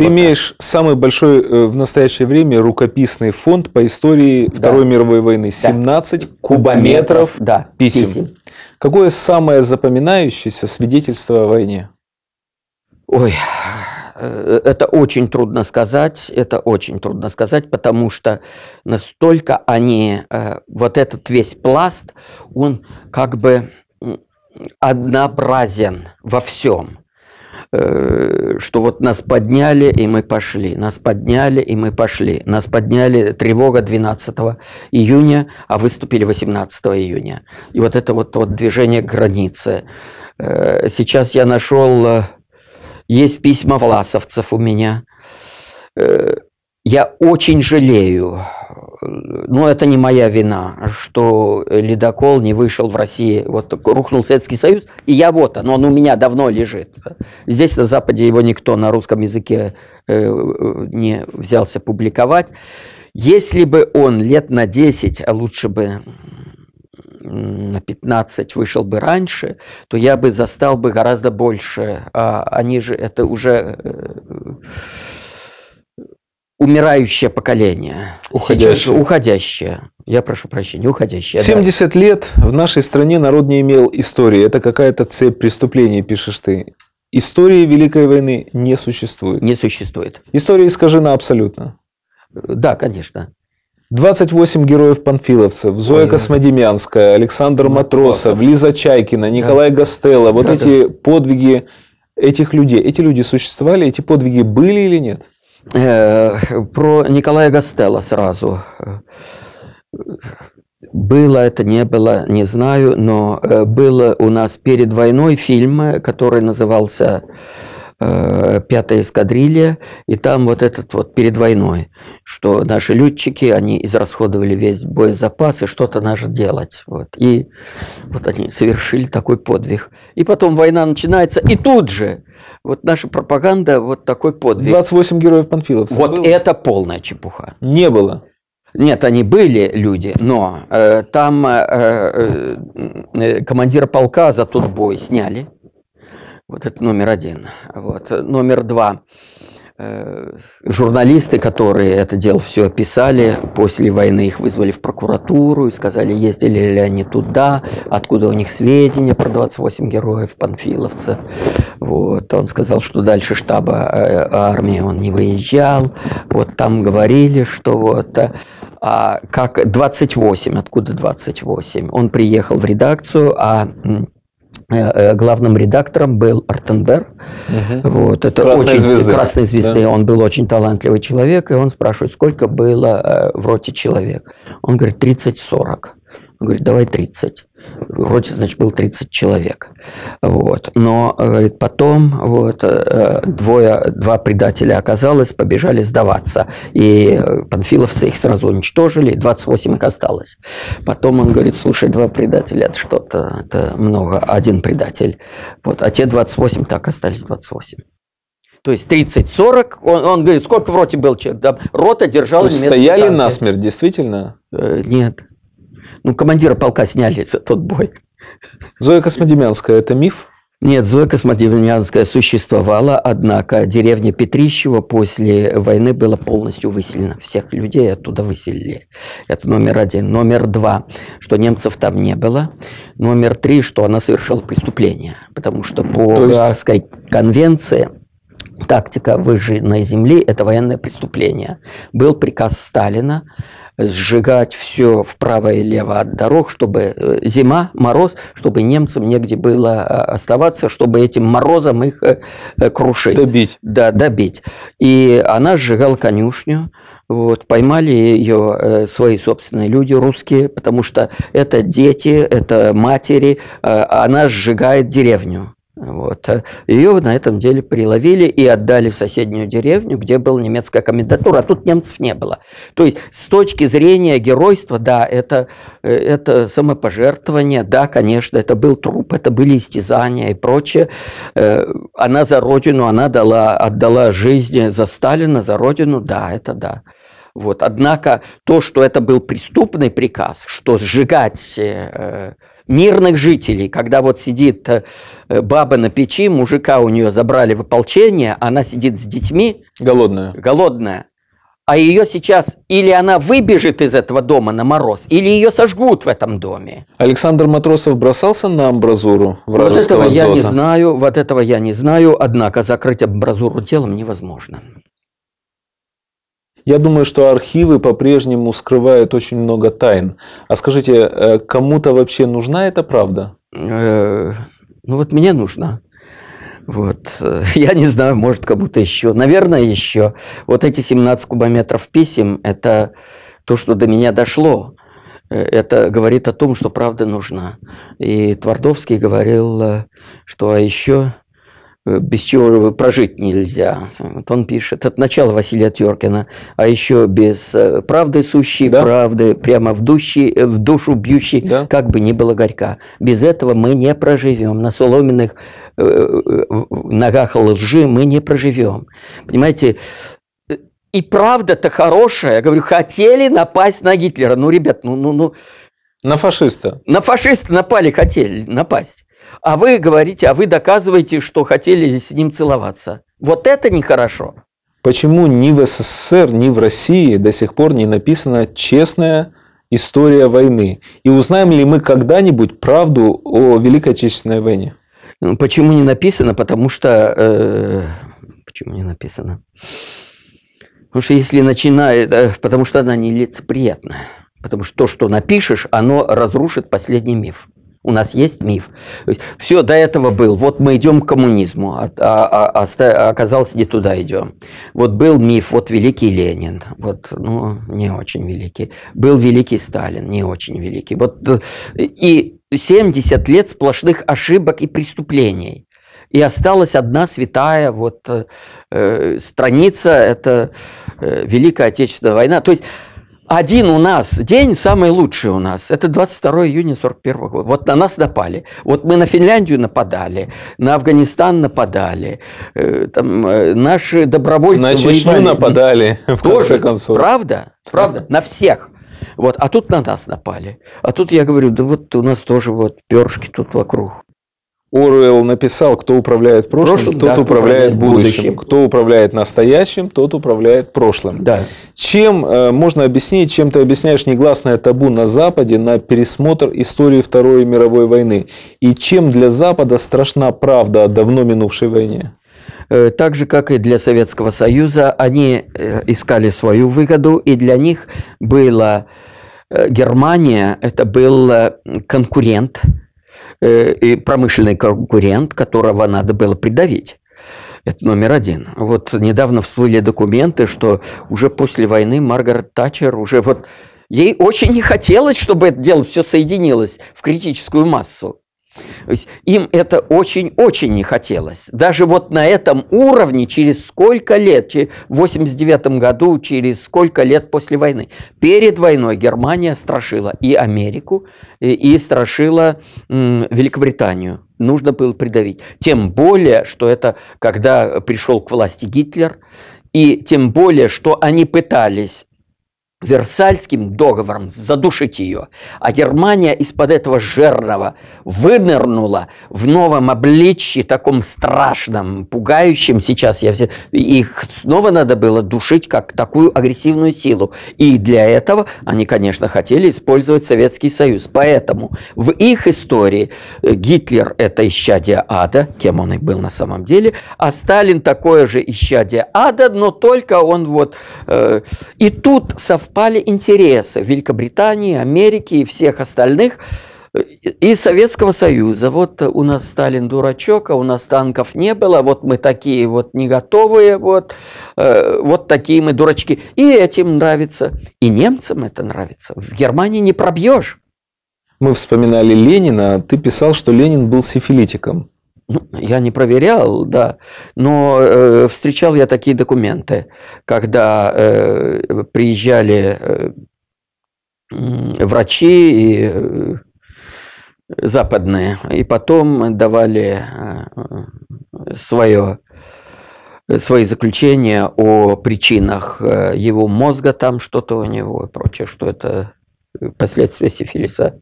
Ты имеешь самый большой в настоящее время рукописный фонд по истории Второй мировой войны. 17 кубометров писем. Какое самое запоминающееся свидетельство о войне? Ой, это очень трудно сказать. Это очень трудно сказать, потому что настолько они... Вот этот весь пласт, он как бы однообразен во всем. Что вот нас подняли, и мы пошли, нас подняли, и мы пошли, нас подняли, тревога 12 июня, а выступили 18 июня. И вот это вот движение границы. Сейчас я нашел, есть письма власовцев у меня. Я очень жалею, но это не моя вина, что ледокол не вышел в России. Вот рухнул Советский Союз, и я вот он у меня давно лежит. Здесь на Западе его никто на русском языке не взялся публиковать. Если бы он лет на 10, а лучше бы на 15 вышел бы раньше, то я бы застал бы гораздо больше. А они же это уже... Умирающее поколение. Уходящее. Сейчас, уходящее. Я прошу прощения, уходящее. 70 лет в нашей стране народ не имел истории. Это какая-то цепь преступлений, пишешь ты. Истории Великой войны не существует. Не существует. История искажена абсолютно. Да, конечно. 28 героев панфиловцев. Зоя Космодемьянская, Александр Матросов, Лиза Чайкина, Николай Гастелло. Вот эти подвиги этих людей. Эти люди существовали? Эти подвиги были или нет? Про Николая Гастелло сразу. Было это, не было, не знаю, но было у нас перед войной фильм, который назывался «Пятая эскадрилья», и там вот этот вот перед войной, что наши летчики, они израсходовали весь боезапас, и что-то надо делать. Вот. И вот они совершили такой подвиг. И потом война начинается, и тут же вот наша пропаганда, вот такой подвиг. 28 героев панфиловцев. Вот было? Это полная чепуха. Не было. Нет, они были люди, но там командира полка за тот бой сняли. Вот это номер 1. Вот. Номер 2. Журналисты, которые это дело все описали, после войны их вызвали в прокуратуру и сказали, ездили ли они туда, откуда у них сведения про 28 героев панфиловцев. Вот. Он сказал, что дальше штаба армии он не выезжал. Вот там говорили, что вот... А как 28, откуда 28? Он приехал в редакцию, а... Главным редактором был Артенберг. Вот, это «Красной звезды». Да. Он был очень талантливый человек, и он спрашивает, сколько было в роте человек. Он говорит, 30-40. Он говорит, давай 30. В роте, значит, было 30 человек. Вот. Но, говорит, потом вот, два предателя оказалось, побежали сдаваться. И панфиловцы их сразу уничтожили, 28 их осталось. Потом он говорит, слушай, два предателя, это что-то, это много, один предатель. Вот. А те 28, так, остались 28. То есть 30-40, он говорит, сколько в роте был человек? Да, рота держала немецкие танки. Стояли насмерть, действительно? Нет. Ну, командира полка сняли за тот бой. Зоя Космодемьянская – это миф? Нет, Зоя Космодемьянская существовала, однако деревня Петрищева после войны была полностью выселена. Всех людей оттуда выселили. Это номер 1. Номер 2, что немцев там не было. Номер 3, что она совершила преступление. потому что по Гаагской конвенции тактика выжженной земли – это военное преступление. Был приказ Сталина сжигать все вправо и лево от дорог, чтобы зима, мороз, чтобы немцам негде было оставаться, чтобы этим морозом их крушить. Добить. Да, добить. И она сжигала конюшню. Вот, поймали ее свои собственные люди, русские, потому что это дети, это матери, она сжигает деревню. Вот. Ее на этом деле приловили и отдали в соседнюю деревню, где была немецкая комендатура, а тут немцев не было. То есть с точки зрения геройства, да, это самопожертвование, да, конечно, это был труп, это были истязания и прочее. Она за родину, она отдала жизнь за Сталина, за родину, да, это да. Вот. Однако то, что это был преступный приказ, что сжигать мирных жителей, когда вот сидит баба на печи, мужика у нее забрали в ополчение, она сидит с детьми. Голодная. Голодная. А ее сейчас или она выбежит из этого дома на мороз, или ее сожгут в этом доме. Александр Матросов бросался на амбразуру вражеского золота? Я не знаю, вот этого я не знаю, однако закрыть амбразуру телом невозможно. Я думаю, что архивы по-прежнему скрывают очень много тайн. А скажите, кому-то вообще нужна эта правда? Ну вот мне нужна. Вот. Я не знаю, может, кому-то еще. Наверное, еще. Вот эти 17 кубометров писем – это то, что до меня дошло. Это говорит о том, что правда нужна. И Твардовский говорил, что а еще без чего прожить нельзя. Вот он пишет, от начала Василия Теркина, а еще без правды сущей, да? Правды прямо в душу бьющей, да? Как бы ни было горька. Без этого мы не проживем. На соломенных ногах лжи мы не проживем. Понимаете, и правда-то хорошая. Я говорю, хотели напасть на Гитлера. Ну, ребят, ну. На фашиста. На фашиста напали, хотели напасть. А вы говорите, а вы доказываете, что хотели с ним целоваться. Вот это нехорошо. Почему ни в СССР, ни в России до сих пор не написана честная история войны? И узнаем ли мы когда-нибудь правду о Великой Отечественной войне? Почему не написано? Потому что... Почему не написано? Потому что если начинает... Потому что она нелицеприятная. Потому что то, что напишешь, оно разрушит последний миф. У нас есть миф. Все, до этого был. Вот мы идем к коммунизму, а оказалось, не туда идем. Вот был миф, вот великий Ленин, вот, ну, не очень великий. Был великий Сталин, не очень великий. Вот, и 70 лет сплошных ошибок и преступлений. И осталась одна святая вот, страница, это Великая Отечественная война. То есть, один у нас день, самый лучший у нас, это 22 июня 1941 года. Вот на нас напали. Вот мы на Финляндию нападали, на Афганистан нападали, там, наши добровольцы воевали. На Чечню нападали, в конце концов. Правда? Правда? На всех. Вот. А тут на нас напали. А тут я говорю, да вот у нас тоже вот перышки тут вокруг. Оруэлл написал, кто управляет прошлым, тот да, управляет будущим. Кто управляет настоящим, тот управляет прошлым. Да. Чем можно объяснить, чем ты объясняешь негласное табу на Западе на пересмотр истории Второй мировой войны? И чем для Запада страшна правда о давно минувшей войне? Так же, как и для Советского Союза, они искали свою выгоду, и для них была Германия, это был конкурент, и промышленный конкурент, которого надо было придавить. Это номер один. Вот недавно всплыли документы, что уже после войны Маргарет Тэтчер уже вот... Ей очень не хотелось, чтобы это дело все соединилось в критическую массу. То есть им это очень-очень не хотелось. Даже вот на этом уровне через сколько лет, в 89 году, через сколько лет после войны. Перед войной Германия страшила и Америку, и страшила Великобританию. Нужно было придавить. Тем более, что это когда пришел к власти Гитлер, и тем более, что они пытались... Версальским договором задушить ее. А Германия из-под этого жернова вынырнула в новом обличье, таком страшном, пугающем. Сейчас я все... Их снова надо было душить как такую агрессивную силу. И для этого они, конечно, хотели использовать Советский Союз. Поэтому в их истории Гитлер – это исчадие ада, кем он и был на самом деле, а Сталин – такое же исчадие ада, но только он вот... И тут совпадает впали интересы Великобритании, Америки и всех остальных, и Советского Союза. Вот у нас Сталин дурачок, а у нас танков не было, вот мы такие вот не готовые, вот, вот такие мы дурачки. И этим нравится, и немцам это нравится. В Германии не пробьешь. Мы вспоминали Ленина, ты писал, что Ленин был сифилитиком. Ну, я не проверял, да, но встречал я такие документы, когда приезжали врачи и, западные, и потом давали свои заключения о причинах его мозга, там что-то у него и прочее, что это последствия сифилиса.